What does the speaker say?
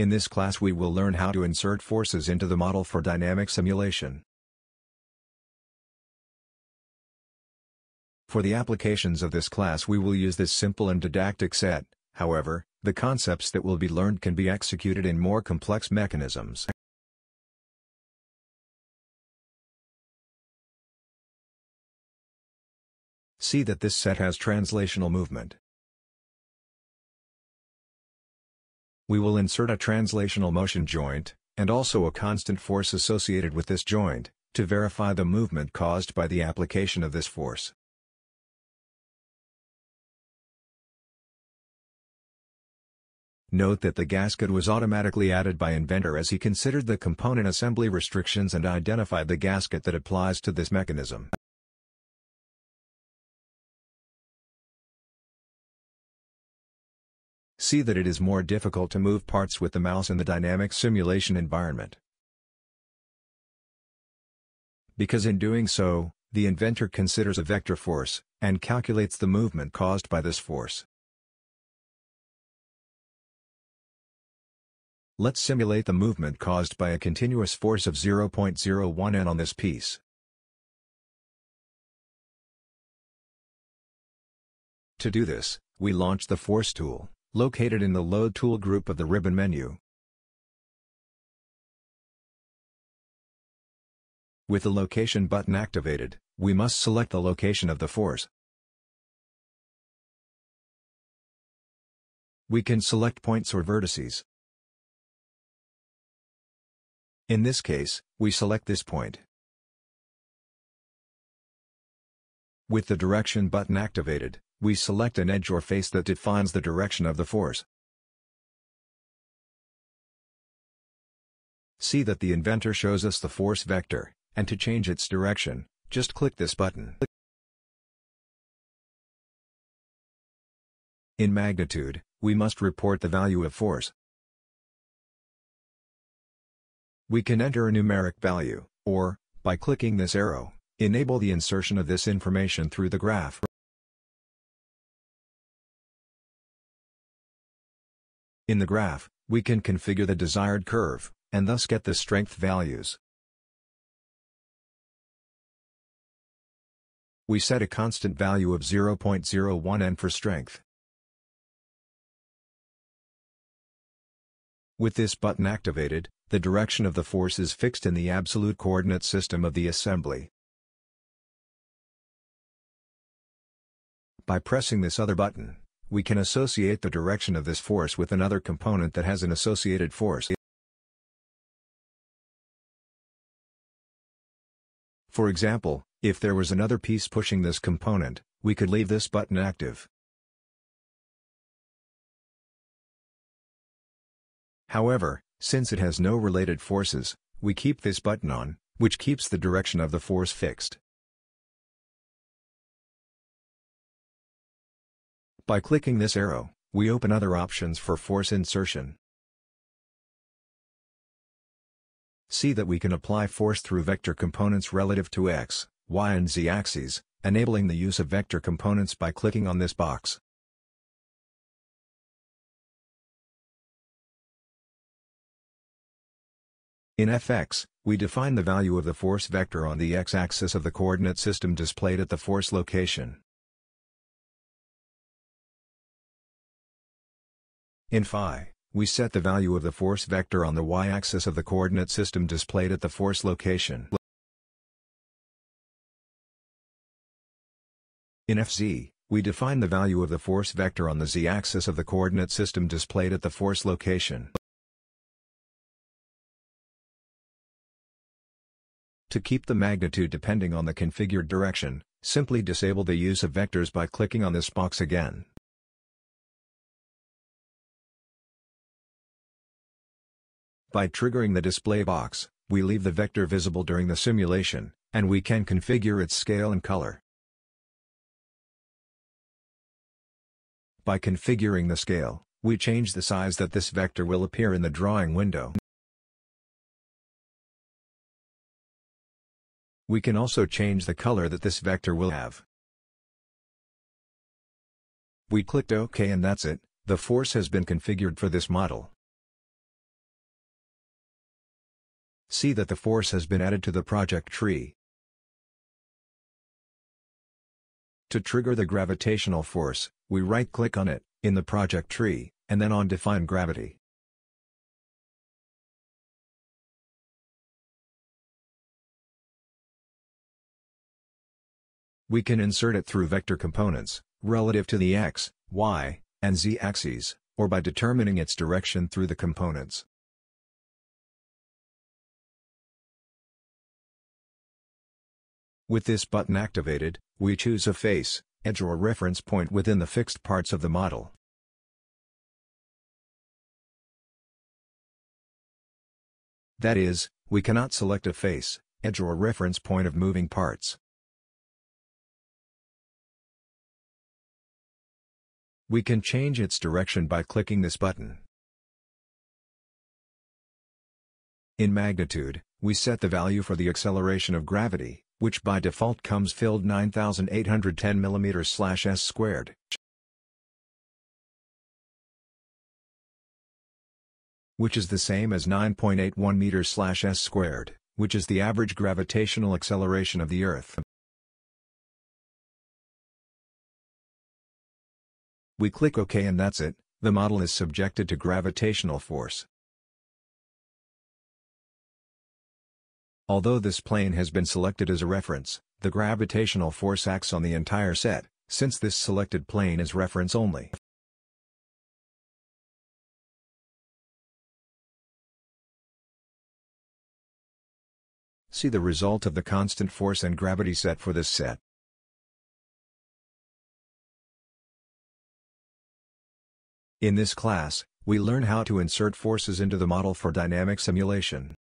In this class we will learn how to insert forces into the model for dynamic simulation. For the applications of this class we will use this simple and didactic set. However, the concepts that will be learned can be executed in more complex mechanisms. See that this set has translational movement. We will insert a translational motion joint, and also a constant force associated with this joint, to verify the movement caused by the application of this force. Note that the gasket was automatically added by Inventor as he considered the component assembly restrictions and identified the gasket that applies to this mechanism. See that it is more difficult to move parts with the mouse in the dynamic simulation environment, because in doing so, the Inventor considers a vector force, and calculates the movement caused by this force. Let's simulate the movement caused by a continuous force of 0.01 N on this piece. To do this, we launch the force tool, located in the Load Tool group of the ribbon menu. With the Location button activated, we must select the location of the force. We can select points or vertices. In this case, we select this point. With the Direction button activated, we select an edge or face that defines the direction of the force. See that the Inventor shows us the force vector, and to change its direction, just click this button. In magnitude, we must report the value of force. We can enter a numeric value, or, by clicking this arrow, enable the insertion of this information through the graph. In the graph, we can configure the desired curve, and thus get the strength values. We set a constant value of 0.01 N for strength. With this button activated, the direction of the force is fixed in the absolute coordinate system of the assembly. By pressing this other button, we can associate the direction of this force with another component that has an associated force. For example, if there was another piece pushing this component, we could leave this button active. However, since it has no related forces, we keep this button on, which keeps the direction of the force fixed. By clicking this arrow, we open other options for force insertion. See that we can apply force through vector components relative to X, Y and Z axes, enabling the use of vector components by clicking on this box. In Fx, we define the value of the force vector on the x-axis of the coordinate system displayed at the force location. In phi, we set the value of the force vector on the y-axis of the coordinate system displayed at the force location. In Fz, we define the value of the force vector on the z-axis of the coordinate system displayed at the force location. To keep the magnitude depending on the configured direction, simply disable the use of vectors by clicking on this box again. By triggering the display box, we leave the vector visible during the simulation, and we can configure its scale and color. By configuring the scale, we change the size that this vector will appear in the drawing window. We can also change the color that this vector will have. We clicked OK and that's it, the force has been configured for this model. See that the force has been added to the project tree. To trigger the gravitational force, we right-click on it, in the project tree, and then on Define Gravity. We can insert it through vector components, relative to the x, y, and z axes, or by determining its direction through the components. With this button activated, we choose a face, edge or reference point within the fixed parts of the model. That is, we cannot select a face, edge or reference point of moving parts. We can change its direction by clicking this button. In magnitude, we set the value for the acceleration of gravity, which by default comes filled 9,810 mm/s². Which is the same as 9.81 m/s², which is the average gravitational acceleration of the Earth. We click OK and that's it, the model is subjected to gravitational force. Although this plane has been selected as a reference, the gravitational force acts on the entire set, since this selected plane is reference only. See the result of the constant force and gravity set for this set. In this class, we learn how to insert forces into the model for dynamic simulation.